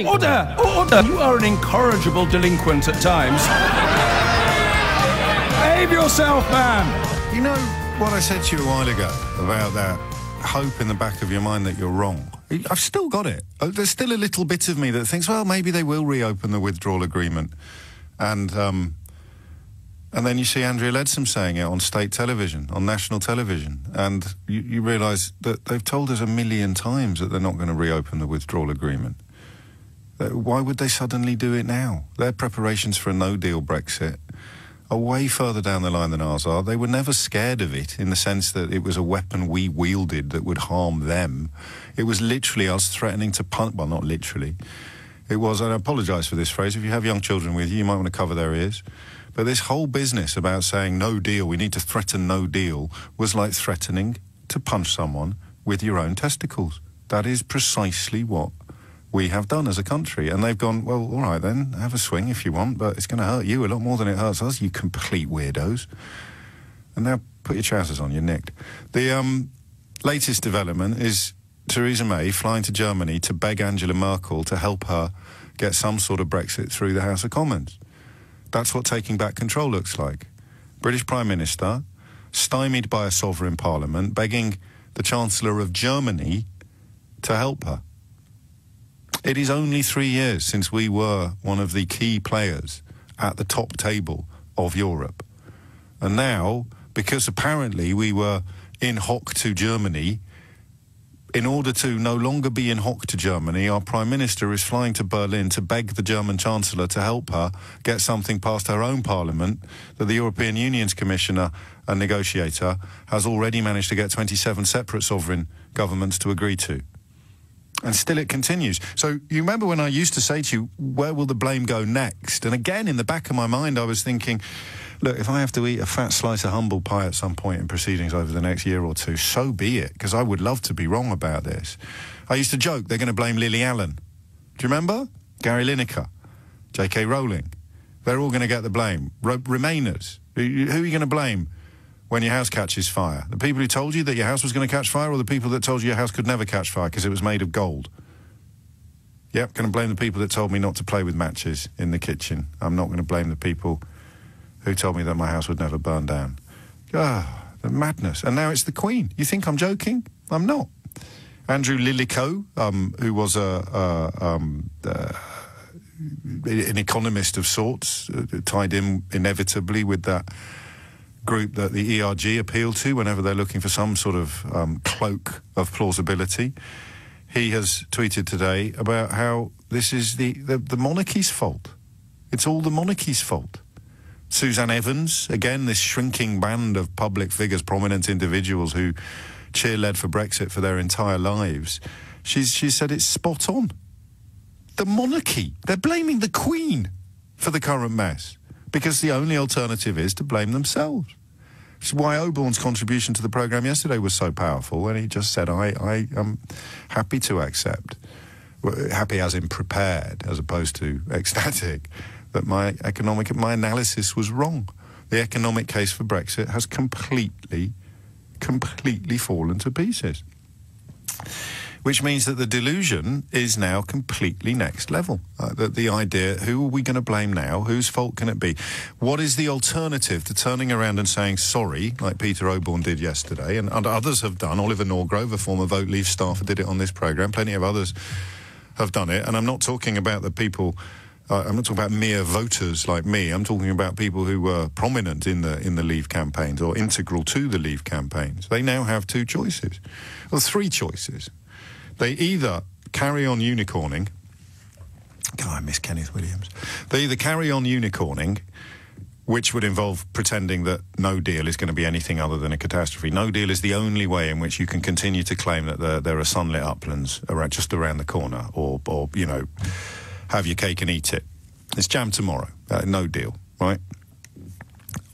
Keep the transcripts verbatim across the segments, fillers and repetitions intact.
Order! Order! You are an incorrigible delinquent at times. Behave yourself, man! You know what I said to you a while ago about that hope in the back of your mind that you're wrong? I've still got it. There's still a little bit of me that thinks, well, maybe they will reopen the withdrawal agreement. And, um... and then you see Andrea Leadsom saying it on state television, on national television, and you, you realise that they've told us a million times that they're not going to reopen the withdrawal agreement. Why would they suddenly do it now? Their preparations for a no-deal Brexit are way further down the line than ours are. They were never scared of it in the sense that it was a weapon we wielded that would harm them. It was literally us threatening to punch... Well, not literally. It was... And I apologise for this phrase. If you have young children with you, you might want to cover their ears. But this whole business about saying no deal, we need to threaten no deal, was like threatening to punch someone with your own testicles. That is precisely what we have done as a country, and they've gone, well, all right then, have a swing if you want, but it's going to hurt you a lot more than it hurts us, you complete weirdos. And now put your trousers on, you're nicked. The um, latest development is Theresa May flying to Germany to beg Angela Merkel to help her get some sort of Brexit through the House of Commons. That's what taking back control looks like. British Prime Minister, stymied by a sovereign parliament, begging the Chancellor of Germany to help her. It is only three years since we were one of the key players at the top table of Europe. And now, because apparently we were in hock to Germany, in order to no longer be in hock to Germany, our Prime Minister is flying to Berlin to beg the German Chancellor to help her get something past her own parliament that the European Union's Commissioner and negotiator has already managed to get twenty-seven separate sovereign governments to agree to. And still it continues. So you remember when I used to say to you, where will the blame go next? And again, in the back of my mind, I was thinking, look, if I have to eat a fat slice of humble pie at some point in proceedings over the next year or two, so be it, because I would love to be wrong about this. I used to joke, they're going to blame Lily Allen. Do you remember? Gary Lineker, J K Rowling. They're all going to get the blame. Re- Remainers. Who are you going to blame when your house catches fire? The people who told you that your house was going to catch fire, or the people that told you your house could never catch fire because it was made of gold? Yep, going to blame the people that told me not to play with matches in the kitchen. I'm not going to blame the people who told me that my house would never burn down. Ah, the madness. And now it's the Queen. You think I'm joking? I'm not. Andrew Lilico, um, who was a, a um, uh, an economist of sorts, uh, tied in inevitably with that group that the E R G appeal to whenever they're looking for some sort of um, cloak of plausibility. He has tweeted today about how this is the, the, the monarchy's fault. It's all the monarchy's fault. Suzanne Evans, again, this shrinking band of public figures, prominent individuals who cheer-led for Brexit for their entire lives, she's, she said it's spot on. The monarchy. They're blaming the Queen for the current mess, because the only alternative is to blame themselves. It's why Oborne's contribution to the programme yesterday was so powerful, and he just said, I, I am happy to accept, happy as in prepared, as opposed to ecstatic, that my economic, my analysis was wrong. The economic case for Brexit has completely, completely fallen to pieces. Which means that the delusion is now completely next level. Uh, that the idea, who are we going to blame now? Whose fault can it be? What is the alternative to turning around and saying sorry, like Peter Oborne did yesterday, and, and others have done? Oliver Norgrove, a former Vote Leave staffer, did it on this programme. Plenty of others have done it. And I'm not talking about the people... Uh, I'm not talking about mere voters like me. I'm talking about people who were prominent in the in the Leave campaigns or integral to the Leave campaigns. They now have two choices, or well, three choices. They either carry on unicorning. God, I miss Kenneth Williams. They either carry on unicorning, which would involve pretending that no deal is going to be anything other than a catastrophe. No deal is the only way in which you can continue to claim that there, there are sunlit uplands around, just around the corner, or, or you know, have your cake and eat it. It's jam tomorrow. Uh, no deal, right?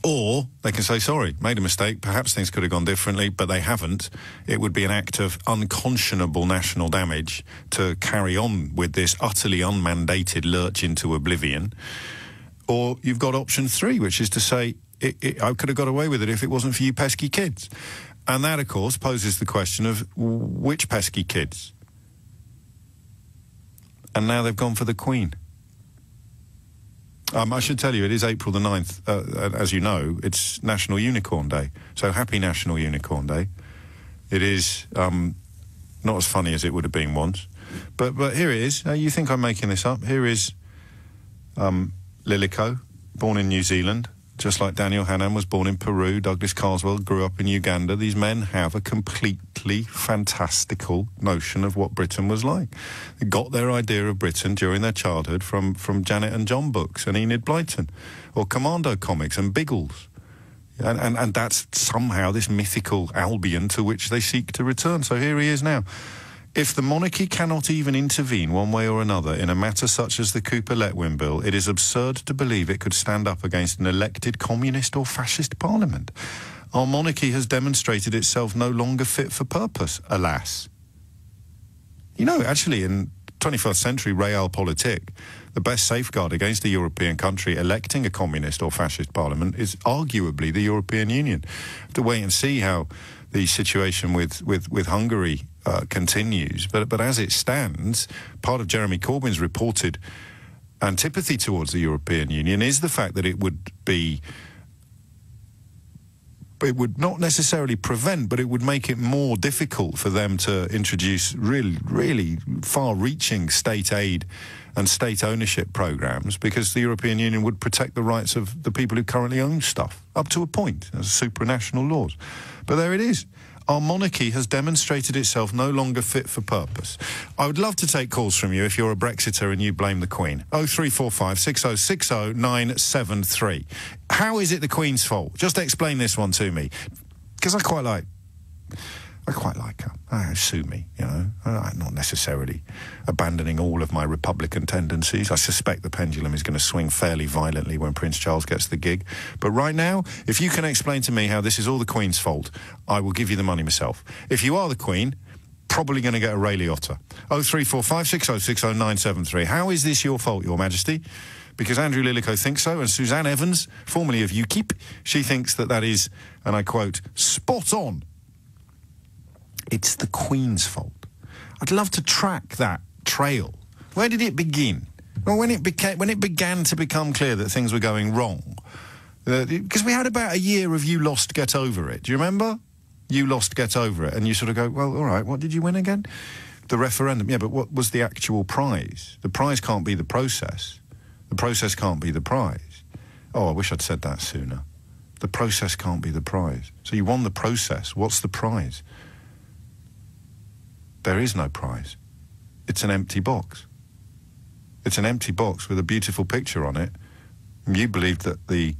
Or they can say, sorry, made a mistake, perhaps things could have gone differently, but they haven't. It would be an act of unconscionable national damage to carry on with this utterly unmandated lurch into oblivion. Or you've got option three, which is to say, it, it, I could have got away with it if it wasn't for you pesky kids. And that, of course, poses the question of which pesky kids? and now they've gone for the Queen. Um, I should tell you, it is April the ninth. Uh, as you know, it's National Unicorn Day. So happy National Unicorn Day. It is um, not as funny as it would have been once. But but here it is. Uh, you think I'm making this up. Here is um, Lilico, born in New Zealand, just like Daniel Hannan was born in Peru. Douglas Carswell grew up in Uganda. These men have a completely fantastical notion of what Britain was like. They got their idea of Britain during their childhood from, from Janet and John books and Enid Blyton, or Commando comics and Biggles. And, and, and that's somehow this mythical Albion to which they seek to return. So here he is now. If the monarchy cannot even intervene one way or another in a matter such as the Cooper-Letwin bill, it is absurd to believe it could stand up against an elected communist or fascist parliament. Our monarchy has demonstrated itself no longer fit for purpose, alas. You know, actually, in twenty-first century realpolitik, the best safeguard against a European country electing a communist or fascist parliament is arguably the European Union. Have to wait and see how the situation with, with, with Hungary Uh, continues, but but as it stands, part of Jeremy Corbyn's reported antipathy towards the European Union is the fact that it would be, it would not necessarily prevent, but it would make it more difficult for them to introduce really, really far-reaching state aid and state ownership programs, because the European Union would protect the rights of the people who currently own stuff, up to a point, as supranational laws. But there it is. Our monarchy has demonstrated itself no longer fit for purpose. I would love to take calls from you if you're a Brexiter and you blame the Queen. oh three four five, six oh six oh, nine seven three. How is it the Queen's fault? Just explain this one to me. Because I quite like... I quite like her. I sue me, you know. I'm not necessarily abandoning all of my Republican tendencies. I suspect the pendulum is going to swing fairly violently when Prince Charles gets the gig. But right now, if you can explain to me how this is all the Queen's fault, I will give you the money myself. If you are the Queen, probably going to get a Ray Liotta. oh three four five, six oh six oh, nine seven three. How is this your fault, Your Majesty? Because Andrew Lilico thinks so, and Suzanne Evans, formerly of U KIP, she thinks that that is, and I quote, spot on. It's the Queen's fault. I'd love to track that trail. Where did it begin? Well, when it became, when it began to become clear that things were going wrong, because uh, we had about a year of you lost, get over it. Do you remember? You lost, get over it, and you sort of go, well, all right, what did you win again? The referendum. Yeah, but what was the actual prize? The prize can't be the process. The process can't be the prize. Oh, I wish I'd said that sooner. The process can't be the prize. So you won the process. What's the prize? There is no prize. It's an empty box. It's an empty box with a beautiful picture on it. You believed that the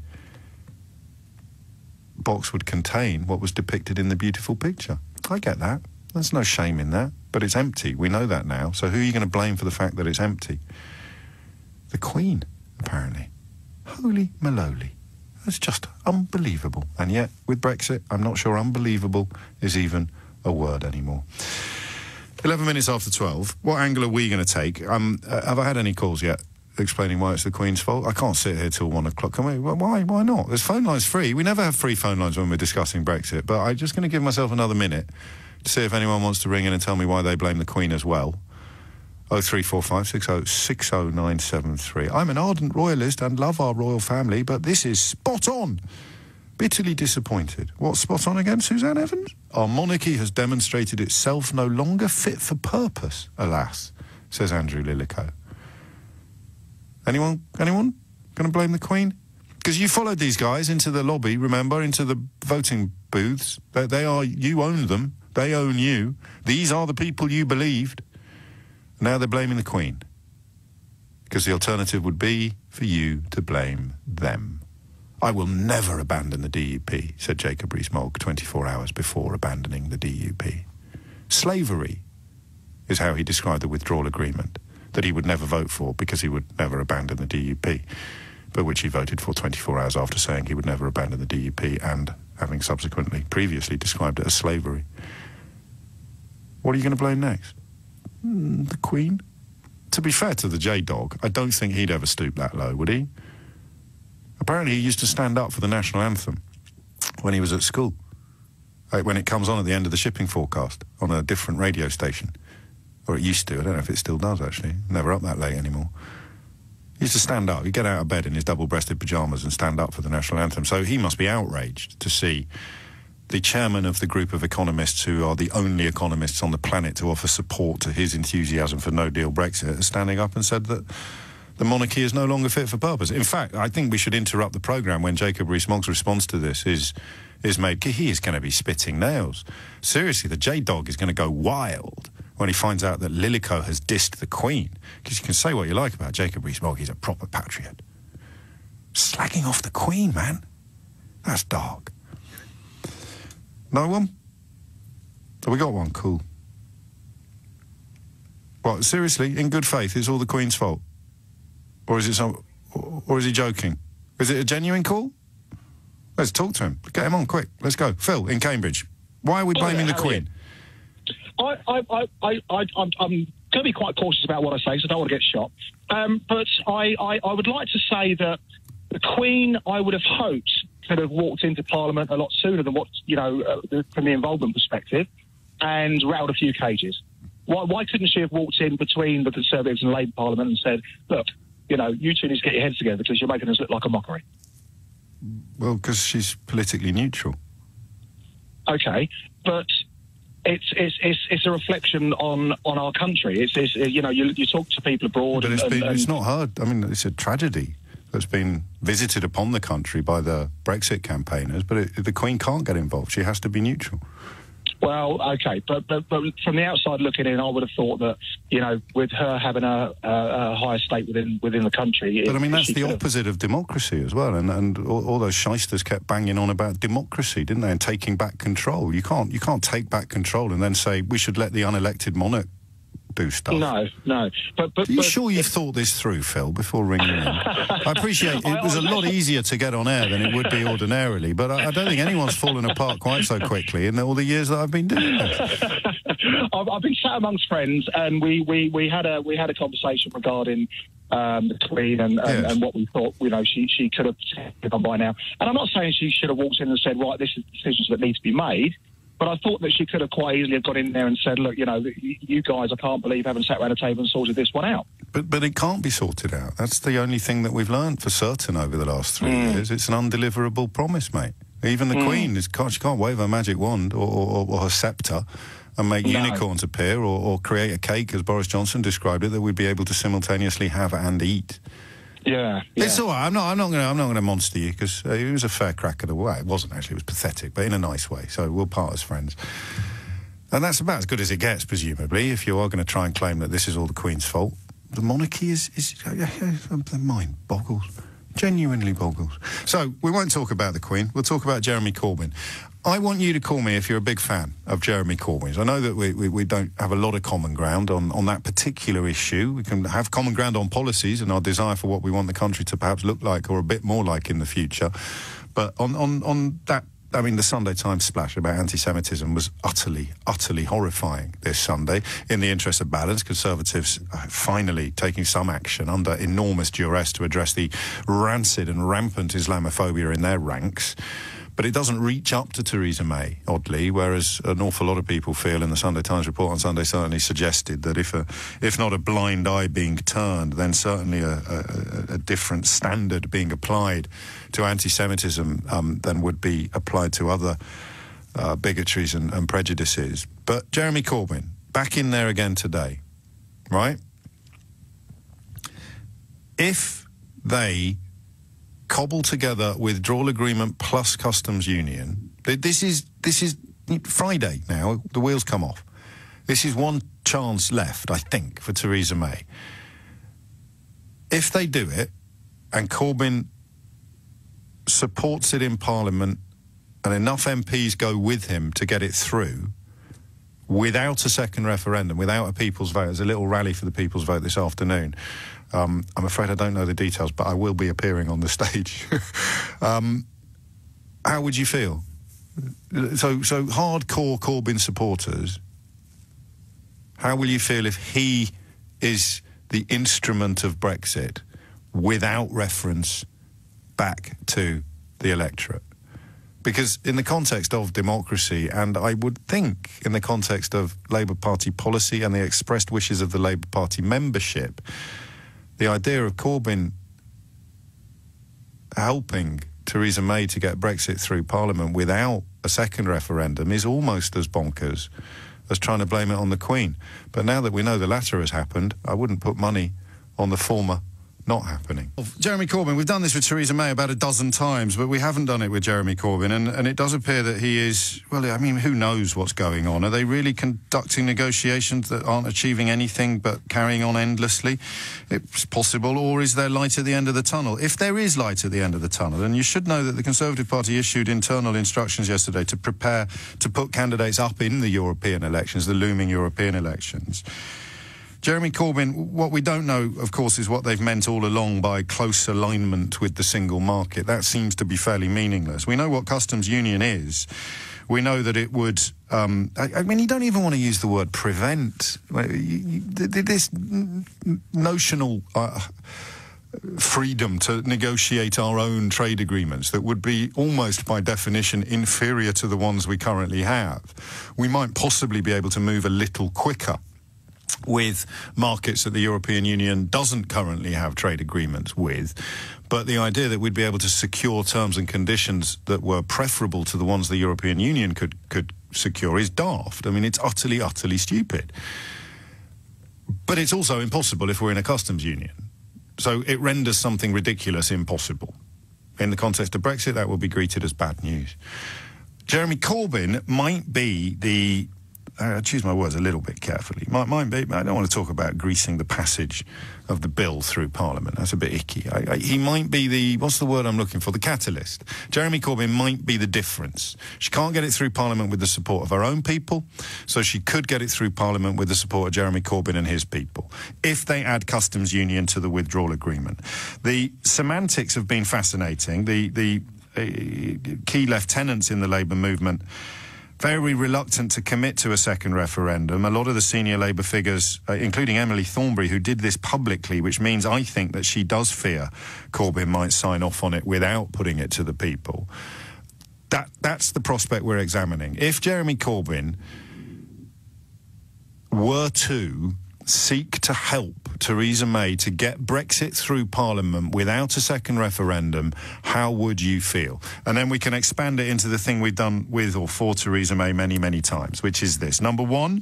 box would contain what was depicted in the beautiful picture. I get that. There's no shame in that. But it's empty. We know that now. So who are you going to blame for the fact that it's empty? The Queen, apparently. Holy maloli. That's just unbelievable. And yet, with Brexit, I'm not sure unbelievable is even a word anymore. eleven minutes after twelve, what angle are we going to take? Um, have I had any calls yet explaining why it's the Queen's fault? I can't sit here till one o'clock. Can we? Why? Why not? There's phone lines free. We never have free phone lines when we're discussing Brexit, but I'm just going to give myself another minute to see if anyone wants to ring in and tell me why they blame the Queen as well. oh three four five, six oh six oh, nine seven three. I'm an ardent royalist and love our royal family, but this is spot on. Bitterly disappointed. What's spot on again, Suzanne Evans? Our monarchy has demonstrated itself no longer fit for purpose, alas, says Andrew Lillico. Anyone, anyone going to blame the Queen? Because you followed these guys into the lobby, remember, into the voting booths. They, they are, you own them, they own you. These are the people you believed. Now they're blaming the Queen. Because the alternative would be for you to blame them. I will never abandon the D U P, said Jacob Rees-Mogg twenty-four hours before abandoning the D U P. Slavery is how he described the withdrawal agreement, that he would never vote for because he would never abandon the D U P, but which he voted for twenty-four hours after saying he would never abandon the D U P and having subsequently previously described it as slavery. What are you going to blame next? Mm, the Queen? To be fair to the J-Dog, I don't think he'd ever stoop that low, would he? Apparently he used to stand up for the national anthem when he was at school, when it comes on at the end of the shipping forecast on a different radio station. Or it used to. I don't know if it still does, actually. Never up that late anymore. He used to stand up. He'd get out of bed in his double-breasted pyjamas and stand up for the national anthem. So he must be outraged to see the chairman of the group of economists who are the only economists on the planet to offer support to his enthusiasm for no-deal Brexit standing up and said that the monarchy is no longer fit for purpose. In fact, I think we should interrupt the programme when Jacob Rees-Mogg's response to this is is made. He is going to be spitting nails. Seriously, the J-Dog is going to go wild when he finds out that Lilico has dissed the Queen. Because you can say what you like about Jacob Rees-Mogg, he's a proper patriot. Slagging off the Queen, man. That's dark. No one? Have we got one? Cool. What, seriously, in good faith, it's all the Queen's fault? Or is it some... Or is he joking? Is it a genuine call? Let's talk to him. Get him on, quick. Let's go. Phil, in Cambridge. Why are we blaming the Queen? I, I, I, I, I, I'm, I'm going to be quite cautious about what I say, so I don't want to get shot. Um, but I, I, I would like to say that the Queen, I would have hoped, could have walked into Parliament a lot sooner than what, you know, uh, the, from the involvement perspective, and rattled a few cages. Why, why couldn't she have walked in between the Conservatives and Labour Parliament and said, look, you know, you two need to get your heads together because you're making us look like a mockery? Well, because she's politically neutral. Okay, but... It's, it's it's it's a reflection on, on our country. It's, it's you know you you talk to people abroad. But and, it's, been, and, it's not hard. I mean, it's a tragedy that's been visited upon the country by the Brexit campaigners. But it, the Queen can't get involved. She has to be neutral. Well, okay, but, but but from the outside looking in, I would have thought that you know with her having a, a, a higher stake within within the country. But it, I mean that's the opposite of democracy as well. And and all, all those shysters kept banging on about democracy, didn't they? And taking back control. You can't you can't take back control and then say we should let the unelected monarch do stuff. No, no. But, but, Are you but, sure you've thought this through, Phil, before ringing in? I appreciate it, it was a lot easier to get on air than it would be ordinarily, but I, I don't think anyone's fallen apart quite so quickly in all the years that I've been doing this. I've, I've been sat amongst friends, and we, we, we had a we had a conversation regarding um, the Queen and, and, yes. and what we thought. You know, she she could have gone by now. And I'm not saying she should have walked in and said, right, this is decisions that need to be made. But I thought that she could have quite easily have got in there and said, look, you know, you guys, I can't believe haven't sat around a table and sorted this one out. But but it can't be sorted out. That's the only thing that we've learned for certain over the last three mm. years. It's an undeliverable promise, mate. Even the mm. Queen, is, can't, she can't wave her magic wand or, or, or her sceptre and make no. unicorns appear or, or create a cake, as Boris Johnson described it, that we'd be able to simultaneously have and eat. Yeah, yeah, it's all right. I'm not. I'm not going. I'm not going to monster you because uh, it was a fair crack at the way. It wasn't actually. It was pathetic, but in a nice way. So we'll part as friends. And that's about as good as it gets, presumably. If you are going to try and claim that this is all the Queen's fault, the monarchy is. Is uh, the mind boggles, genuinely boggles. So we won't talk about the Queen. We'll talk about Jeremy Corbyn. I want you to call me if you're a big fan of Jeremy Corbyn. I know that we, we, we don't have a lot of common ground on, on that particular issue. We can have common ground on policies and our desire for what we want the country to perhaps look like or a bit more like in the future. But on, on, on that, I mean, the Sunday Times splash about anti-Semitism was utterly, utterly horrifying this Sunday. In the interest of balance, Conservatives finally taking some action under enormous duress to address the rancid and rampant Islamophobia in their ranks. But it doesn't reach up to Theresa May, oddly, whereas an awful lot of people feel, and the Sunday Times report on Sunday certainly suggested that if a, if not a blind eye being turned, then certainly a, a, a different standard being applied to anti-Semitism um, than would be applied to other uh, bigotries and, and prejudices. But Jeremy Corbyn, back in there again today, right? If they... cobble together withdrawal agreement plus customs union. This is this is Friday now. The wheels come off. This is one chance left, I think, for Theresa May. If they do it, and Corbyn supports it in Parliament, and enough M Ps go with him to get it through, without a second referendum, without a people's vote, there's a little rally for the people's vote this afternoon. Um, I'm afraid I don't know the details, but I will be appearing on the stage. um, how would you feel? So, so hardcore Corbyn supporters, how will you feel if he is the instrument of Brexit without reference back to the electorate? Because in the context of democracy, and I would think in the context of Labour Party policy and the expressed wishes of the Labour Party membership, the idea of Corbyn helping Theresa May to get Brexit through Parliament without a second referendum is almost as bonkers as trying to blame it on the Queen. But now that we know the latter has happened, I wouldn't put money on the former not happening. Jeremy Corbyn, we've done this with Theresa May about a dozen times, but we haven't done it with Jeremy Corbyn, and, and it does appear that he is, well, I mean, who knows what's going on? Are they really conducting negotiations that aren't achieving anything but carrying on endlessly? It's possible, or is there light at the end of the tunnel? If there is light at the end of the tunnel, and you should know that the Conservative Party issued internal instructions yesterday to prepare to put candidates up in the European elections, the looming European elections. Jeremy Corbyn, what we don't know, of course, is what they've meant all along by close alignment with the single market. That seems to be fairly meaningless. We know what customs union is. We know that it would... Um, I, I mean, you don't even want to use the word prevent. This notional... Uh, freedom to negotiate our own trade agreements that would be almost by definition inferior to the ones we currently have. We might possibly be able to move a little quicker with markets that the European Union doesn't currently have trade agreements with. But the idea that we'd be able to secure terms and conditions that were preferable to the ones the European Union could, could secure is daft. I mean, it's utterly, utterly stupid. But it's also impossible if we're in a customs union. So it renders something ridiculous impossible. In the context of Brexit, that will be greeted as bad news. Jeremy Corbyn might be the... I choose my words a little bit carefully. Might, might be, I don't want to talk about greasing the passage of the bill through Parliament. That's a bit icky. I, I, he might be the... What's the word I'm looking for? The catalyst. Jeremy Corbyn might be the difference. She can't get it through Parliament with the support of her own people, so she could get it through Parliament with the support of Jeremy Corbyn and his people, if they add customs union to the withdrawal agreement. The semantics have been fascinating. The, the uh, key lieutenants in the Labour movement... very reluctant to commit to a second referendum. A lot of the senior Labour figures, uh, including Emily Thornberry, who did this publicly, which means I think that she does fear Corbyn might sign off on it without putting it to the people. That, that's the prospect we're examining. If Jeremy Corbyn were to seek to help Theresa May to get Brexit through Parliament without a second referendum, how would you feel? And then we can expand it into the thing we've done with or for Theresa May many, many times, which is this. Number one,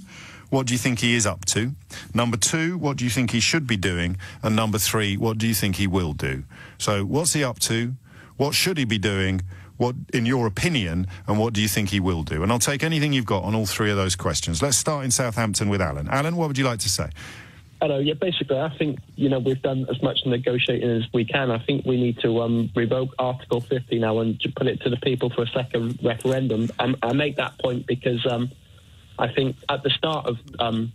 what do you think he is up to? Number two, what do you think he should be doing? And number three, what do you think he will do? So what's he up to? What should he be doing? What, in your opinion, and what do you think he will do? And I'll take anything you've got on all three of those questions. Let's start in Southampton with Alan. Alan, what would you like to say? Hello. Yeah, basically, I think, you know, we've done as much negotiating as we can. I think we need to um, revoke Article fifty now and put it to the people for a second referendum. Um, I make that point because um, I think at the start of, um,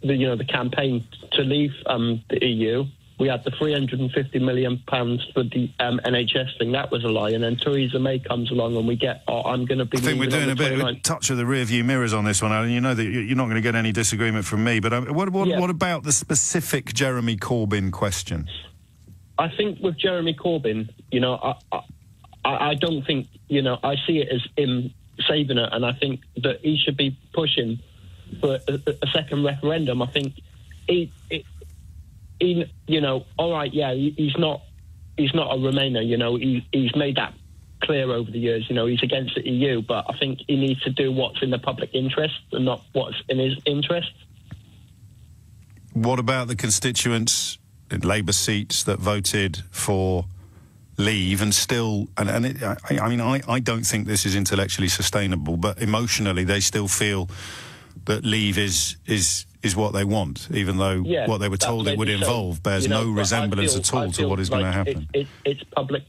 the, you know, the campaign to leave um, the E U... we had the three hundred and fifty million pounds for the um, N H S thing. That was a lie. And then Theresa May comes along and we get, oh, I'm going to be... I think we're doing a bit of a touch of the rearview mirrors on this one, Alan. You know that you're not going to get any disagreement from me. But what, what, yeah. what about the specific Jeremy Corbyn question? I think with Jeremy Corbyn, you know, I, I, I don't think, you know, I see it as him saving it. And I think that he should be pushing for a, a second referendum. I think he... It, He, you know, all right, yeah, he, he's not he's not a Remainer, you know, he, he's made that clear over the years, you know, he's against the E U, but I think he needs to do what's in the public interest and not what's in his interest. What about the constituents in Labour seats that voted for leave and still, and, and it, I, I mean, I, I don't think this is intellectually sustainable, but emotionally they still feel that leave is... is is what they want, even though yeah, what they were told it would involve so, bears you know, no resemblance feel, at all to what is like going to happen. It, it, it's public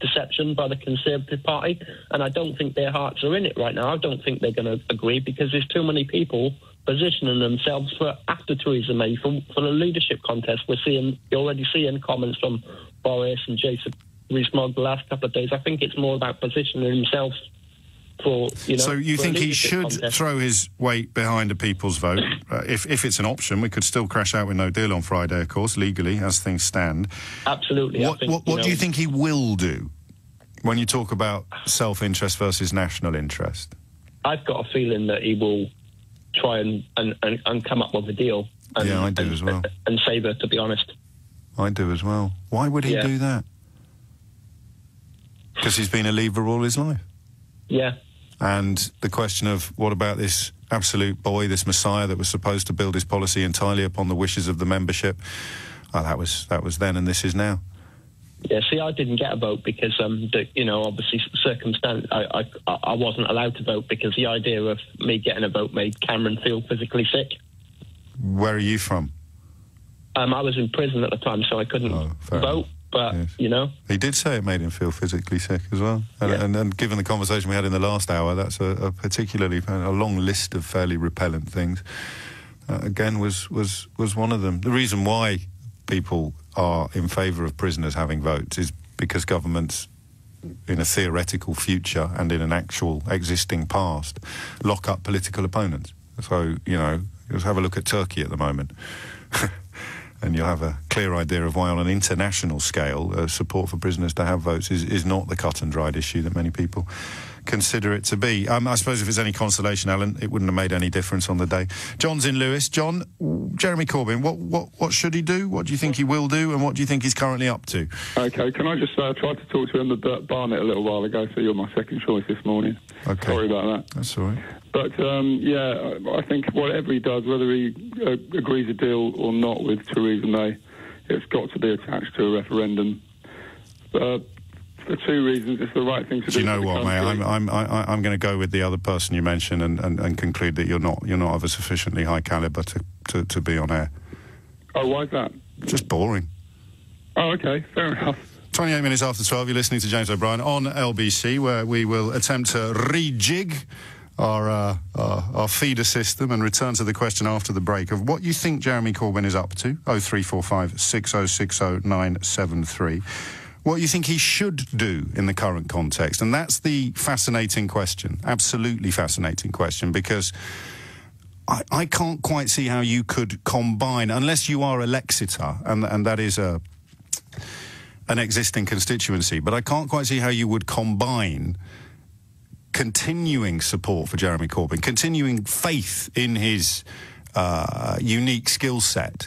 deception by the Conservative Party, and I don't think their hearts are in it right now. I don't think they're going to agree because there's too many people positioning themselves for after Theresa May for, for the leadership contest. We're seeing, you're already seeing comments from Boris and Jacob Rees-Mogg the last couple of days. I think it's more about positioning themselves for, you know, so you think he should contest. throw his weight behind a people's vote? Uh, if, if it's an option, we could still crash out with no deal on Friday, of course, legally, as things stand. Absolutely. What, I think, what, you what know, do you think he will do? when you talk about self-interest versus national interest? I've got a feeling that he will try and, and, and, and come up with a deal. And, yeah, I do and, as well. And, and Sabre, to be honest. I do as well. Why would he yeah. do that? Because he's been a leaver all his life. Yeah. And the question of what about this absolute boy, this messiah that was supposed to build his policy entirely upon the wishes of the membership? Oh, that was that was then, and this is now. Yeah, see, I didn't get a vote because, um, the, you know, obviously, circumstance. I, I I wasn't allowed to vote because the idea of me getting a vote made Cameron feel physically sick. Where are you from? Um, I was in prison at the time, so I couldn't oh, vote. Enough. But, yes. you know... He did say it made him feel physically sick as well. And, yeah. and, and given the conversation we had in the last hour, that's a, a particularly... a long list of fairly repellent things, uh, again, was, was, was one of them. The reason why people are in favour of prisoners having votes is because governments, in a theoretical future and in an actual existing past, lock up political opponents. So, you know, just have a look at Turkey at the moment. And you'll have a clear idea of why, on an international scale, uh, support for prisoners to have votes is, is not the cut-and-dried issue that many people consider it to be. Um, I suppose if it's any consolation, Alan, it wouldn't have made any difference on the day. John's in Lewis. John, Jeremy Corbyn, what, what, what should he do? What do you think he will do? And what do you think he's currently up to? OK, can I just uh, try to talk to Emma Barnett a little while ago, so you're my second choice this morning. OK. Sorry about that. That's all right. But, um, yeah, I think whatever he does, whether he uh, agrees a deal or not with Theresa May, it's got to be attached to a referendum. Uh, for two reasons, it's the right thing to do. Do you know what, May? I'm, I'm, I, I'm going to go with the other person you mentioned and, and, and conclude that you're not, you're not of a sufficiently high calibre to, to, to be on air. Oh, why is that? Just boring. Oh, OK, fair enough. twenty-eight minutes after twelve, you're listening to James O'Brien on L B C, where we will attempt to rejig... Our, uh, our, our feeder system and return to the question after the break of what you think Jeremy Corbyn is up to, oh three four five, six oh six oh, nine seven three. What you think he should do in the current context. And that's the fascinating question, absolutely fascinating question, because I, I can't quite see how you could combine, unless you are a Lexitor, and, and that is a, an existing constituency, but I can't quite see how you would combine... continuing support for Jeremy Corbyn, continuing faith in his uh, unique skill set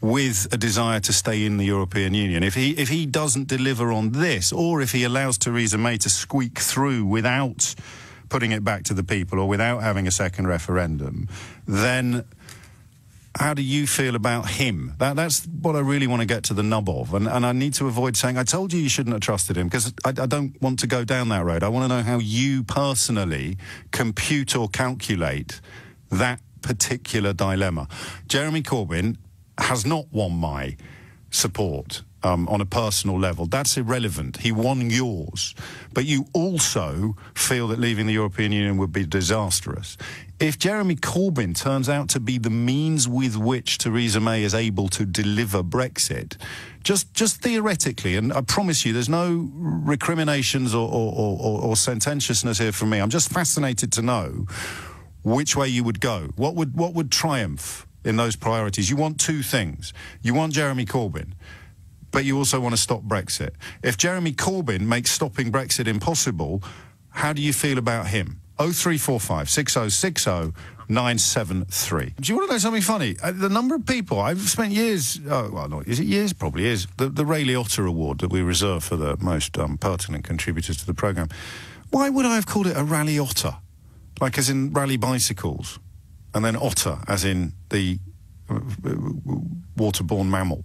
with a desire to stay in the European Union. If he, if he doesn't deliver on this, or if he allows Theresa May to squeak through without putting it back to the people or without having a second referendum, then... how do you feel about him? That, that's what I really want to get to the nub of. And, and I need to avoid saying, I told you you shouldn't have trusted him, because I, I don't want to go down that road. I want to know how you personally compute or calculate that particular dilemma. Jeremy Corbyn has not won my support um, on a personal level. That's irrelevant. He won yours. But you also feel that leaving the European Union would be disastrous. If Jeremy Corbyn turns out to be the means with which Theresa May is able to deliver Brexit, just just theoretically, and I promise you there's no recriminations or, or, or, or sententiousness here from me, I'm just fascinated to know which way you would go. What would, what would triumph in those priorities? You want two things. You want Jeremy Corbyn, but you also want to stop Brexit. If Jeremy Corbyn makes stopping Brexit impossible, how do you feel about him? oh three four five, six oh six oh, nine seven three. Do you want to know something funny? Uh, the number of people, I've spent years, uh, well, not, is it years? Probably is. The, the Rayleigh Otter Award that we reserve for the most um, pertinent contributors to the programme. Why would I have called it a rally otter? Like as in rally bicycles, and then otter as in the uh, waterborne mammal.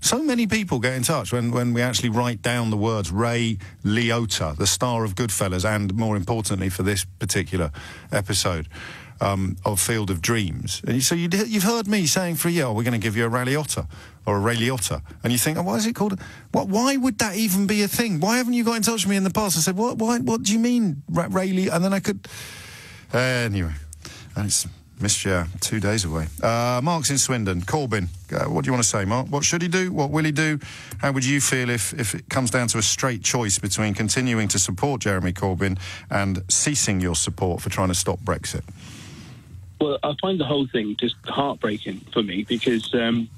So many people get in touch when, when we actually write down the words Ray Liotta, the star of Goodfellas, and more importantly for this particular episode um, of Field of Dreams. And so you, you've heard me saying for a year, oh, we're going to give you a Ray Liotta or a Ray Liotta. And you think, oh, why is it called? What, why would that even be a thing? Why haven't you got in touch with me in the past and said, what, why, what do you mean, Ray Liotta? And then I could... Uh, anyway, and it's... Missed you two days away. Uh, Mark's in Swindon. Corbyn, uh, what do you want to say, Mark? What should he do? What will he do? How would you feel if, if it comes down to a straight choice between continuing to support Jeremy Corbyn and ceasing your support for trying to stop Brexit? Well, I find the whole thing just heartbreaking for me, because um,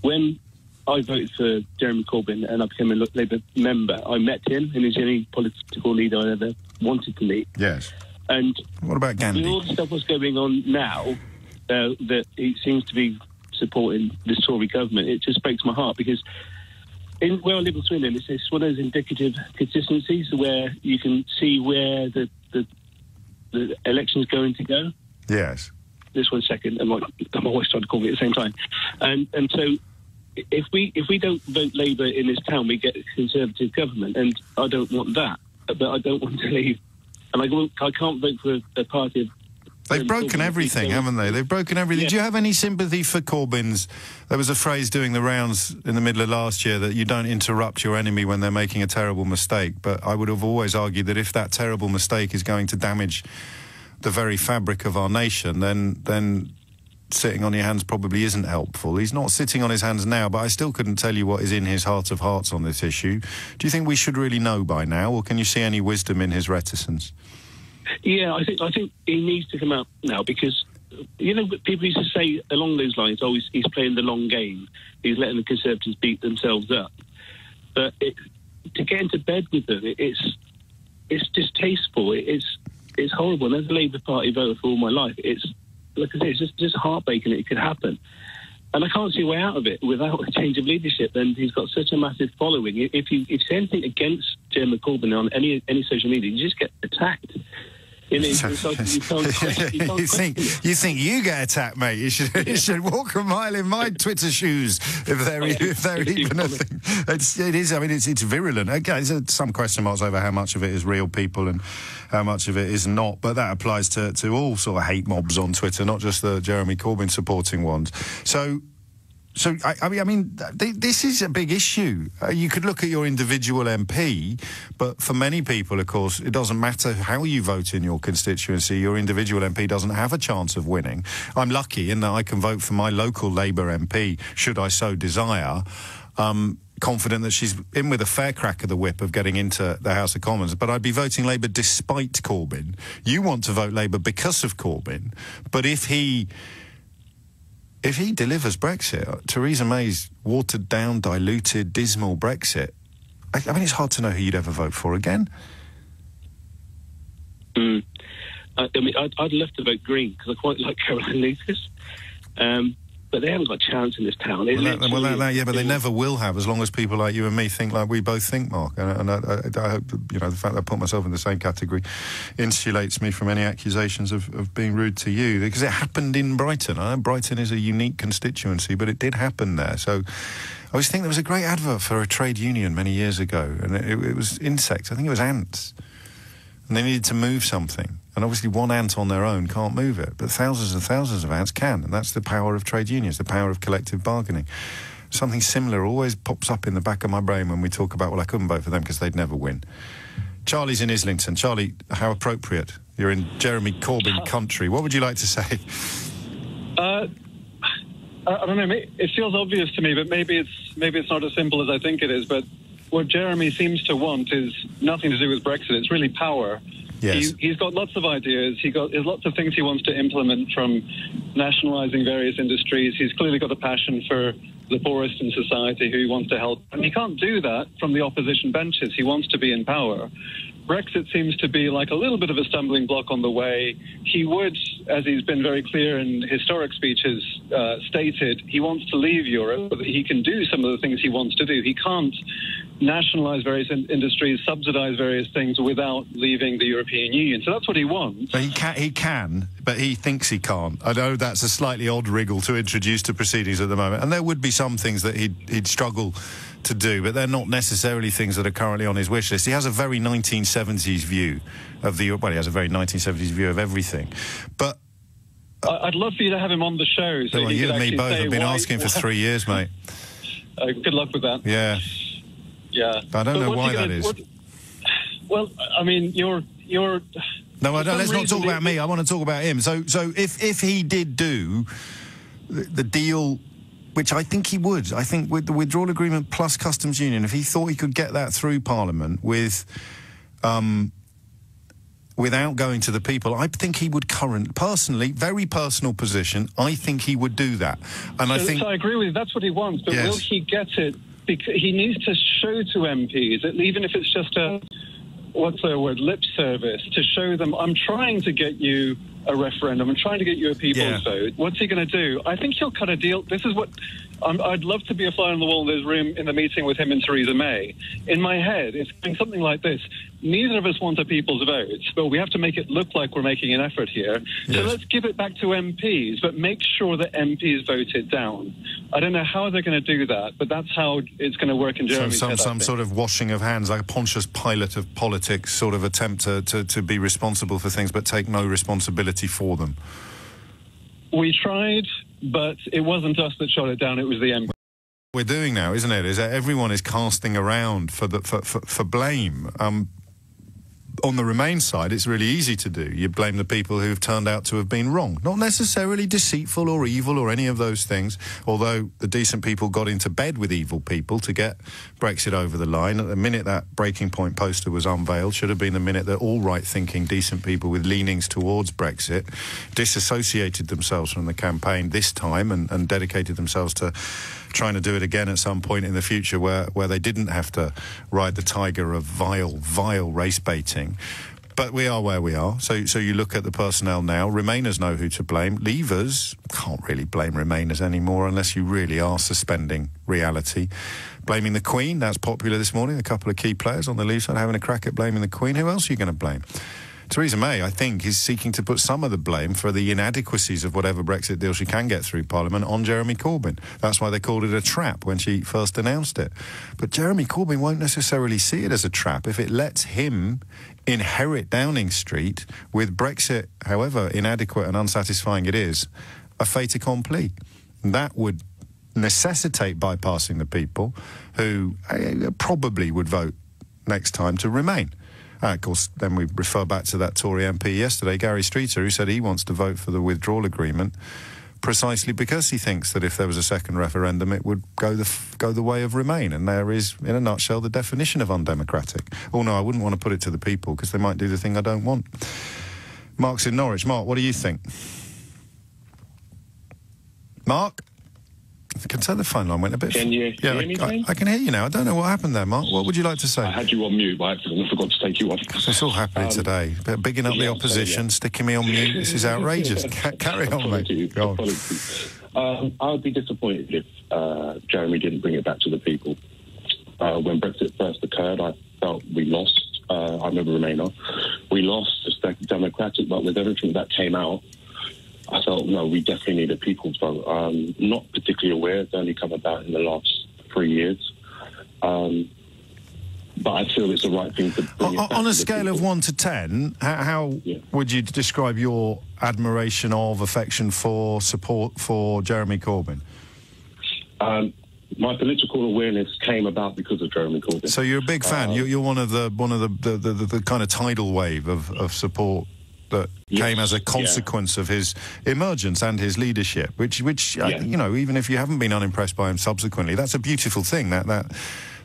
when I voted for Jeremy Corbyn and I became a Labour member. I met him, and he's the only political leader I ever wanted to meet. Yes. And what about Gandhi? With all the stuff that's going on now, uh, that he seems to be supporting this Tory government, it just breaks my heart, because in where I live in Swindon, it's, it's one of those indicative consistencies where you can see where the the, the election's going to go. Yes. Just one second, and my, my wife's trying to call me at the same time, and and so if we if we don't vote Labour in this town, we get a Conservative government, and I don't want that. But I don't want to leave, and I won't, I can't vote for a party of. They've broken everything, haven't they? They've broken everything. Yeah. Do you have any sympathy for Corbyn's? There was a phrase doing the rounds in the middle of last year that you don't interrupt your enemy when they're making a terrible mistake. But I would have always argued that if that terrible mistake is going to damage the very fabric of our nation, then then sitting on your hands probably isn't helpful. He's not sitting on his hands now, but I still couldn't tell you what is in his heart of hearts on this issue. Do you think we should really know by now, or can you see any wisdom in his reticence? Yeah, I think I think he needs to come out now, because, you know, people used to say along those lines, oh, he's, he's playing the long game. He's letting the Conservatives beat themselves up. But it, to get into bed with them, it, it's it's distasteful. It, it's it's horrible. And as a Labour Party voter for all my life, it's, like I say, it's just, just heartbreaking that it could happen. And I can't see a way out of it without a change of leadership. And he's got such a massive following. If you, if you say anything against Jeremy Corbyn on any any social media, you just get attacked. You, know, so, like you, can't, you, can't you think you think you get attacked, mate? You should, you should walk a mile in my Twitter shoes if they're if they're even a thing. It's, it is. I mean, it's it's virulent. Okay, there's some question marks over how much of it is real people and how much of it is not. But that applies to to all sort of hate mobs on Twitter, not just the Jeremy Corbyn supporting ones. So. So, I, I mean, I mean th this is a big issue. Uh, you could look at your individual M P, but for many people, of course, it doesn't matter how you vote in your constituency. Your individual M P doesn't have a chance of winning. I'm lucky in that I can vote for my local Labour M P, should I so desire, um, confident that she's in with a fair crack of the whip of getting into the House of Commons. But I'd be voting Labour despite Corbyn. You want to vote Labour because of Corbyn, but if he... If he delivers Brexit, Theresa May's watered-down, diluted, dismal Brexit, I, I mean, it's hard to know who you'd ever vote for again. Mm. I, I mean, I'd, I'd love to vote Green, because I quite like Caroline Lucas. Um, but they haven't got a chance in this town. Well, that, well, that, that, yeah, but they never will have, as long as people like you and me think like we both think, Mark. And, and I, I, I hope, you know, the fact that I put myself in the same category insulates me from any accusations of, of being rude to you, because it happened in Brighton. I know Brighton is a unique constituency, but it did happen there. So I always think there was a great advert for a trade union many years ago, and it, it was insects. I think it was ants. And they needed to move something. And obviously one ant on their own can't move it, but thousands and thousands of ants can, and that's the power of trade unions, the power of collective bargaining. Something similar always pops up in the back of my brain when we talk about, well, I couldn't vote for them because they'd never win. Charlie's in Islington. Charlie, how appropriate. You're in Jeremy Corbyn country. What would you like to say? Uh, I don't know. It feels obvious to me, but maybe it's, maybe it's not as simple as I think it is, but what Jeremy seems to want is nothing to do with Brexit. It's really power. Yes. He, he's got lots of ideas. He got, there's lots of things he wants to implement, from nationalising various industries. He's clearly got a passion for the poorest in society, who he wants to help. And he can't do that from the opposition benches. He wants to be in power. Brexit seems to be like a little bit of a stumbling block on the way. He would, as he's been very clear in historic speeches, uh, stated, he wants to leave Europe, but he can do some of the things he wants to do. He can't nationalise various in industries, subsidise various things without leaving the European Union. So that's what he wants. But he can, he can, but he thinks he can't. I know that's a slightly odd wriggle to introduce to proceedings at the moment, and there would be some things that he'd, he'd struggle to do, but they're not necessarily things that are currently on his wish list. He has a very nineteen seventies view of the... Well, he has a very nineteen seventies view of everything. But... Uh, I'd love for you to have him on the show. So well, you and me both have been why, asking for three years, mate. Uh, good luck with that. Yeah. Yeah. I don't but know why gonna, that is. What, well, I mean, you're... you're no, I don't, let's not talk about me. I want to talk about him. So, so if, if he did do the, the deal... which I think he would. I think with the withdrawal agreement plus customs union, if he thought he could get that through Parliament with um, without going to the people, I think he would current, personally, very personal position, I think he would do that. And so I think... I agree with you, that's what he wants, but yes. Will he get it? Because he needs to show to M Ps, even if it's just a, what's the word, lip service, to show them, I'm trying to get you a referendum, I'm trying to get you a people's yeah. vote. What's he going to do? I think he'll cut a deal. This is what... I'm, I'd love to be a fly on the wall in this room in the meeting with him and Theresa May. In my head, it's been something like this. Neither of us want a people's vote, but we have to make it look like we're making an effort here. Yes. So let's give it back to M Ps, but make sure that M Ps vote it down. I don't know how they're going to do that, but that's how it's going to work in Germany. So some, head, some sort of washing of hands, like a Pontius Pilate of politics, sort of attempt to, to, to be responsible for things but take no responsibility for them. We tried... But it wasn't us that shot it down, it was the M P. We're doing now, isn't it, is that everyone is casting around for, the, for, for, for blame. Um, on the Remain side, it's really easy to do. You blame the people who have turned out to have been wrong. Not necessarily deceitful or evil or any of those things, although the decent people got into bed with evil people to get Brexit over the line. At the minute that Breaking Point poster was unveiled, should have been the minute that all right-thinking, decent people with leanings towards Brexit disassociated themselves from the campaign this time and, and dedicated themselves to trying to do it again at some point in the future where, where they didn't have to ride the tiger of vile, vile race-baiting. But we are where we are. So so you look at the personnel now. Remainers know who to blame. Leavers can't really blame Remainers anymore unless you really are suspending reality. Blaming the Queen, that's popular this morning. A couple of key players on the Leave side having a crack at blaming the Queen. Who else are you going to blame? Theresa May, I think, is seeking to put some of the blame for the inadequacies of whatever Brexit deal she can get through Parliament on Jeremy Corbyn. That's why they called it a trap when she first announced it. But Jeremy Corbyn won't necessarily see it as a trap if it lets him inherit Downing Street with Brexit, however inadequate and unsatisfying it is, a fait accompli. That would necessitate bypassing the people who probably would vote next time to Remain. Uh, of course, then we refer back to that Tory M P yesterday, Gary Streeter, who said he wants to vote for the withdrawal agreement precisely because he thinks that if there was a second referendum, it would go the f go the way of Remain. And there is, in a nutshell, the definition of undemocratic. Oh, no, I wouldn't want to put it to the people because they might do the thing I don't want. Mark's in Norwich. Mark, what do you think? Mark? I can say the phone line went a bit... Can you yeah, hear me, I, I can hear you now. I don't know what happened there, Mark. What would you like to say? I had you on mute by accident. I forgot to take you off. It's all happening um, today. Bigging up the opposition, yeah. sticking me on mute. This is outrageous. Carry on, mate. Go on. Um, I would be disappointed if uh, Jeremy didn't bring it back to the people. Uh, when Brexit first occurred, I felt we lost. Uh, I remember Remainer. We lost. It's democratic, but with everything that came out, I felt, no, we definitely need a people's vote. Um, not particularly aware. It's only come about in the last three years. Um, but I feel it's the right thing to bring on, on a scale people. Of one to ten, how, how yeah. would you describe your admiration of, affection for, support for Jeremy Corbyn? Um, my political awareness came about because of Jeremy Corbyn. So you're a big fan. Uh, you're, you're one of the one of the, the, the, the kind of tidal wave of, of support that yes. came as a consequence yeah. of his emergence and his leadership, which, which yeah. uh, you know, even if you haven't been unimpressed by him subsequently, that's a beautiful thing, that, that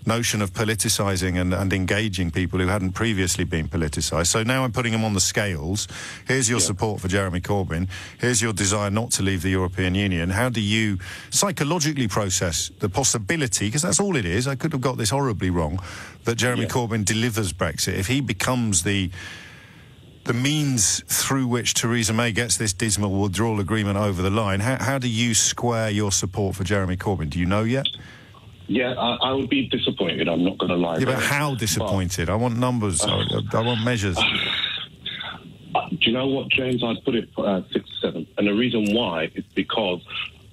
notion of politicising and, and engaging people who hadn't previously been politicised. So now I'm putting him on the scales. Here's your yeah. support for Jeremy Corbyn. Here's your desire not to leave the European Union. How do you psychologically process the possibility, because that's all it is, I could have got this horribly wrong, that Jeremy yeah. Corbyn delivers Brexit. If he becomes the... the means through which Theresa May gets this dismal withdrawal agreement over the line, how, how do you square your support for Jeremy Corbyn? Do you know yet? Yeah, I, I would be disappointed, I'm not going to lie. Yeah, but how disappointed? But, I want numbers, uh, I, I want measures. Uh, uh, do you know what, James? I'd put it uh, six to seven. And the reason why is because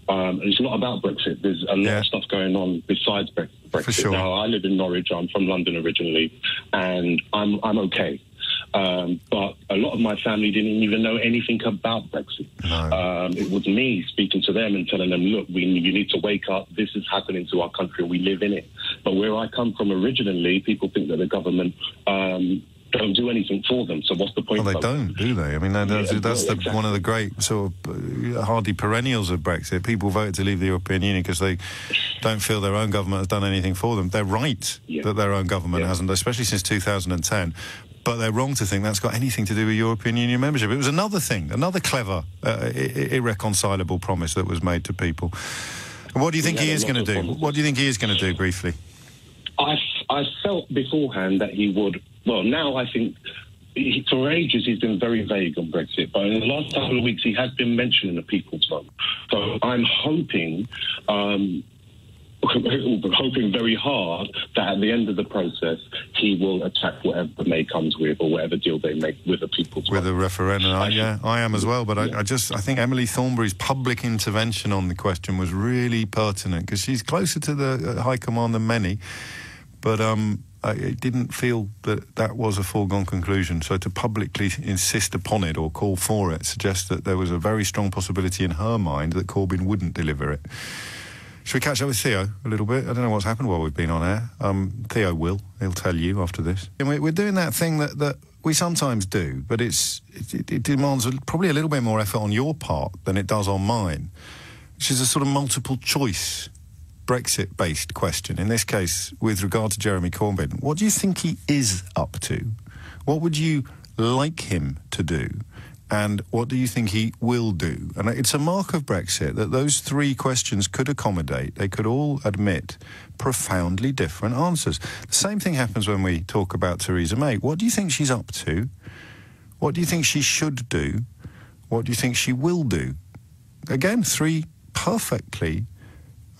um, it's not about Brexit. There's a lot yeah. of stuff going on besides Brexit. For sure. Now, I live in Norwich, I'm from London originally, and I'm, I'm okay. Um, but a lot of my family didn't even know anything about Brexit. No. Um, it was me speaking to them and telling them, look, we, you need to wake up. This is happening to our country. We live in it. But where I come from originally, people think that the government um, don't do anything for them. So what's the point? Well, they don't, do they? I mean, that, that's, yeah, that's the, exactly. one of the great sort of hardy perennials of Brexit. People voted to leave the European Union because they don't feel their own government has done anything for them. They're right yeah. that their own government yeah. hasn't, especially since two thousand ten. but they're wrong to think that's got anything to do with European Union membership. It was another thing, another clever, uh, irreconcilable promise that was made to people. What do you think he is going to do? What do you think he is going to do, briefly? I, I felt beforehand that he would... Well, now I think... He, for ages, he's been very vague on Brexit, but in the last couple of weeks, he has been mentioning the people's vote. So I'm hoping, um, hoping very hard that at the end of the process, he will attack whatever May comes with or whatever deal they make with the people's vote. With a referendum, I, yeah, I am as well. But I, yeah. I just, I think Emily Thornberry's public intervention on the question was really pertinent because she's closer to the High Command than many, but. Um, I didn't feel that that was a foregone conclusion. So to publicly insist upon it or call for it suggests that there was a very strong possibility in her mind that Corbyn wouldn't deliver it. Should we catch up with Theo a little bit? I don't know what's happened while we've been on air. Um, Theo will. He'll tell you after this. And we're doing that thing that, that we sometimes do, but it's it, it demands probably a little bit more effort on your part than it does on mine, which is a sort of multiple-choice Brexit-based question, in this case, with regard to Jeremy Corbyn. What do you think he is up to? What would you like him to do? And what do you think he will do? And it's a mark of Brexit that those three questions could accommodate. They could all admit profoundly different answers. The same thing happens when we talk about Theresa May. What do you think she's up to? What do you think she should do? What do you think she will do? Again, three perfectly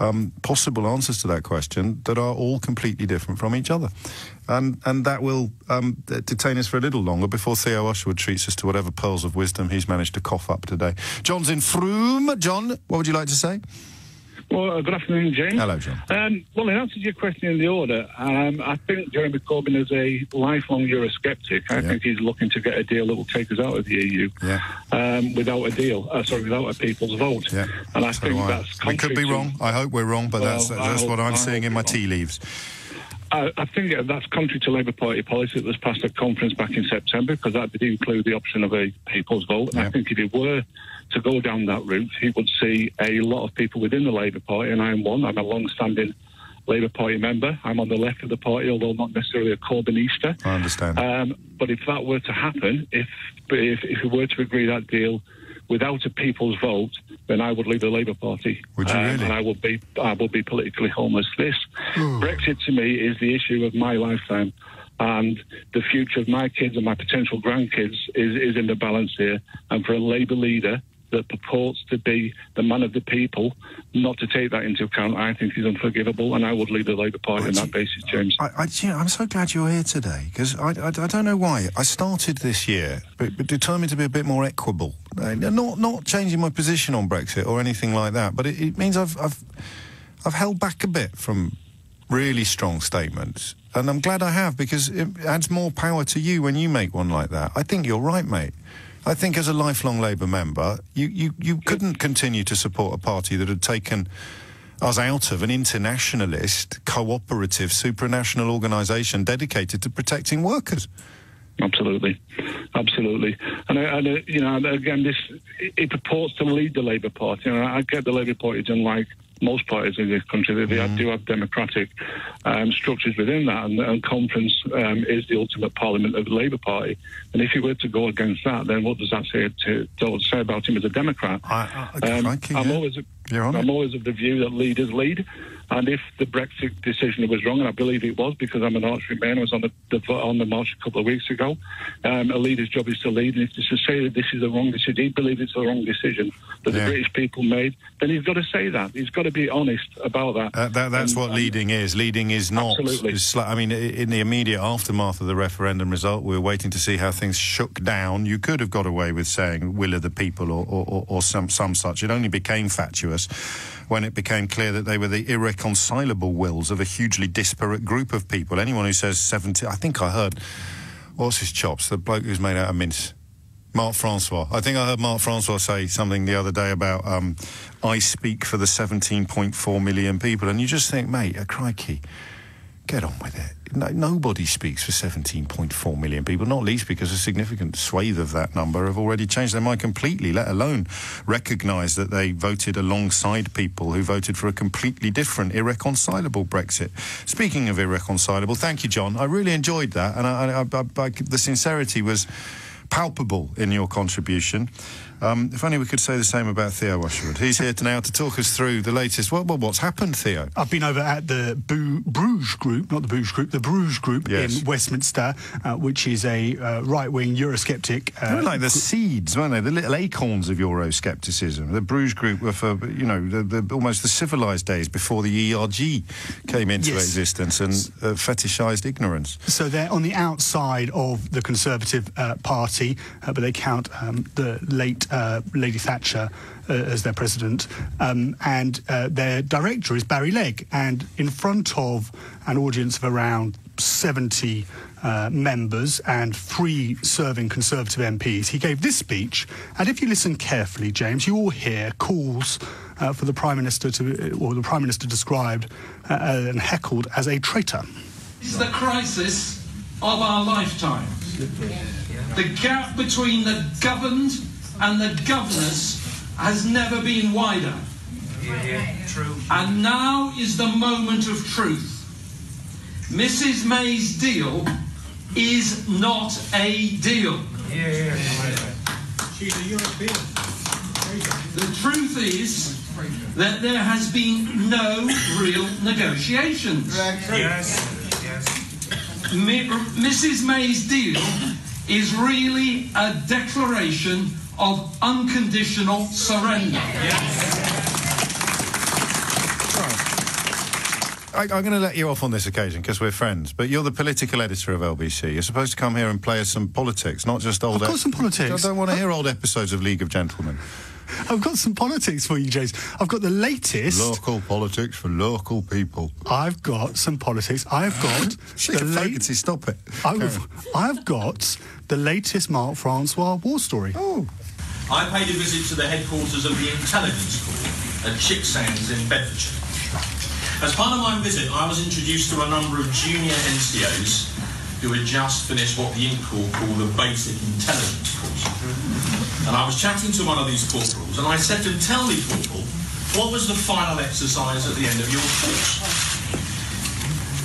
Um, possible answers to that question that are all completely different from each other. And and that will um, detain us for a little longer before Theo Usherwood treats us to whatever pearls of wisdom he's managed to cough up today. John's in Froome. John, what would you like to say? Well, uh, good afternoon, James. Hello, John. Um, well, in answer to your question in the order, um, I think Jeremy Corbyn is a lifelong Eurosceptic. I yeah. think he's looking to get a deal that will take us out of the E U yeah. um, without a deal, uh, sorry, without a people's vote. Yeah. And I so think I. that's... We could be wrong. I hope we're wrong, but well, that's, that's what I'm I seeing in my tea leaves. I, I think that's contrary to Labour Party policy that was passed at conference back in September, because that did include the option of a people's vote. And yeah. I think if it were to go down that route, he would see a lot of people within the Labour Party, and I'm one. I'm a long-standing Labour Party member. I'm on the left of the party, although not necessarily a Corbynista. I understand. Um, but if that were to happen, if, if if we were to agree that deal without a people's vote, then I would leave the Labour Party. Would you um, really? And I would be I would be politically homeless. This Ooh. Brexit to me is the issue of my lifetime, and the future of my kids and my potential grandkids is is in the balance here. And for a Labour leader that purports to be the man of the people, not to take that into account, I think is unforgivable, and I would leave the Labour Party on that basis, James. I, I, you know, I'm so glad you're here today, because I, I, I don't know why. I started this year but, but determined to be a bit more equable. Uh, not not changing my position on Brexit or anything like that, but it, it means I've, I've, I've held back a bit from really strong statements, and I'm glad I have, because it adds more power to you when you make one like that. I think you're right, mate. I think as a lifelong Labour member, you, you, you couldn't continue to support a party that had taken us out of an internationalist, cooperative, supranational organisation dedicated to protecting workers. Absolutely, absolutely. And, and uh, you know, again, this it purports to lead the Labour Party. And I get the Labour Party is unlike most parties in this country. They mm. do have democratic um, structures within that, and, and conference um, is the ultimate parliament of the Labour Party. And if he were to go against that, then what does that say to, to say about him as a Democrat? I, I, um, I'm, yeah. always, I'm always of the view that leaders lead. And if the Brexit decision was wrong, and I believe it was, because I'm an arch Remainer, I was on the, the on the march a couple of weeks ago. Um, a leader's job is to lead, and if to say that this is the wrong decision, he believes it's the wrong decision that yeah. the British people made, then he's got to say that. He's got to be honest about that. Uh, that that's and, what um, leading is. Leading is not. Absolutely. Is I mean, in the immediate aftermath of the referendum result, we were waiting to see how things shook down. You could have got away with saying "will of the people" or or, or, or some some such. It only became fatuous when it became clear that they were the irreconcilable wills of a hugely disparate group of people. Anyone who says seventy... I think I heard horse's chops, the bloke who's made out of mince. Marc Francois. I think I heard Marc Francois say something the other day about, um, I speak for the seventeen point four million people. And you just think, mate, a crikey. get on with it. No, nobody speaks for seventeen point four million people, not least because a significant swathe of that number have already changed their mind completely, let alone recognise that they voted alongside people who voted for a completely different, irreconcilable Brexit. Speaking of irreconcilable, thank you, John. I really enjoyed that, and I, I, I, I, the sincerity was palpable in your contribution. Um, if only we could say the same about Theo Washwood. He's here now to talk us through the latest. Well, well, what's happened, Theo? I've been over at the Bu Bruges Group, not the Bruges Group, the Bruges Group yes. in Westminster, uh, which is a uh, right-wing Eurosceptic. Uh, they were like the seeds, weren't they? The little acorns of Euroscepticism. The Bruges Group were for, you know, the, the, almost the civilised days before the E R G came into yes. existence and uh, fetishised ignorance. So they're on the outside of the Conservative uh, Party, uh, but they count um, the late Uh, Lady Thatcher uh, as their president, um, and uh, their director is Barry Legge, and in front of an audience of around seventy uh, members and three serving Conservative M Ps, he gave this speech. And if you listen carefully, James, you will hear calls uh, for the Prime Minister to, or the Prime Minister described uh, and heckled as a traitor. This is the crisis of our lifetime. The gap between the governed and the governors has never been wider. Yeah, yeah, true. And now is the moment of truth. Missus May's deal is not a deal. Yeah, yeah, yeah. She's a European. The truth is that there has been no real negotiations. Yes. Yes. Missus May's deal is really a declaration of unconditional surrender. Yes. Right. I, I'm going to let you off on this occasion because we're friends, but you're the political editor of L B C. You're supposed to come here and play us some politics, not just old... I've got some politics. I don't want to hear old episodes of League of Gentlemen. I've got some politics for you, James. I've got the latest... Local politics for local people. I've got some politics. I've got... the late... Stop it. I've, I've got the latest Marc Francois war story. Oh. I paid a visit to the headquarters of the Intelligence Corps at Chicksands in Bedfordshire. As part of my visit, I was introduced to a number of junior N C Os who had just finished what the I N C O R called the basic intelligence course. And I was chatting to one of these corporals, and I said to him, "Tell me, corporal, what was the final exercise at the end of your course?"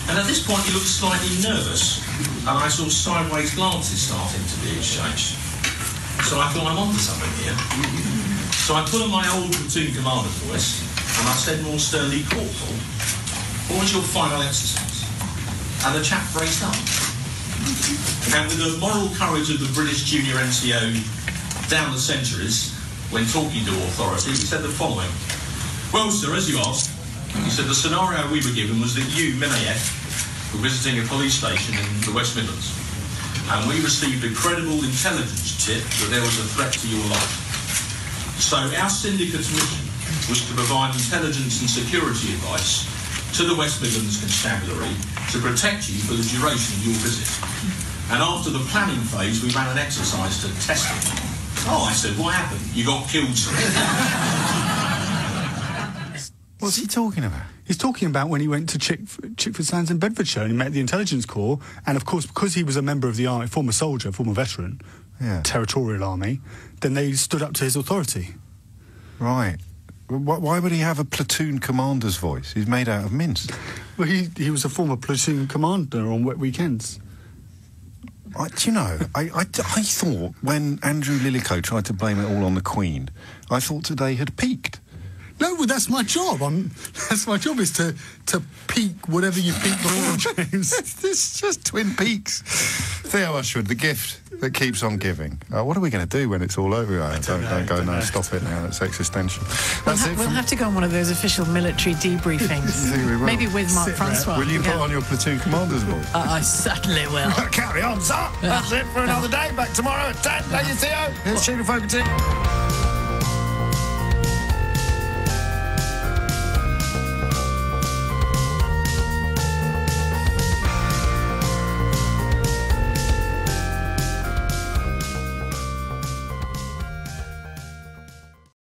And at this point, he looked slightly nervous, and I saw sideways glances starting to be exchanged. So I thought, I'm onto something here. So I put on my old platoon commander's voice and I said more sternly, "Corporal, what was your final exercise?" And the chap braced up. And with the moral courage of the British junior N C O down the centuries, when talking to authorities, he said the following. "Well, sir, as you asked," he said, "the scenario we were given was that you, Minayev, were visiting a police station in the West Midlands. And we received a credible intelligence tip that there was a threat to your life. So our syndicate's mission was to provide intelligence and security advice to the West Midlands Constabulary to protect you for the duration of your visit. And after the planning phase, we ran an exercise to test it." "Oh," I said, "what happened?" "You got killed, sir." What's he talking about? He's talking about when he went to Chick Chicksands in Bedfordshire and he met the Intelligence Corps, and of course, because he was a member of the army, former soldier, former veteran, yeah. territorial army, then they stood up to his authority. Right. Why would he have a platoon commander's voice? He's made out of mince. Well, he, he was a former platoon commander on wet weekends. I, do you know, I, I, I thought when Andrew Lilico tried to blame it all on the Queen, I thought today had peaked. No, well, that's my job. I'm, that's my job, is to, to peak whatever you peak before, James. It's just Twin Peaks. Theo Washwood, the gift that keeps on giving. Uh, what are we going to do when it's all over? I don't, don't, know, don't go, don't no, know. Stop it now, that's existential. That's we'll ha it we'll have to go on one of those official military debriefings. Maybe with Marc Francois. Will you yeah. put on your platoon commander's voice? Uh, I certainly will. Carry on, sir. That's it for another day. Back tomorrow at ten. Thank you, Theo. Here's Chief of Focus.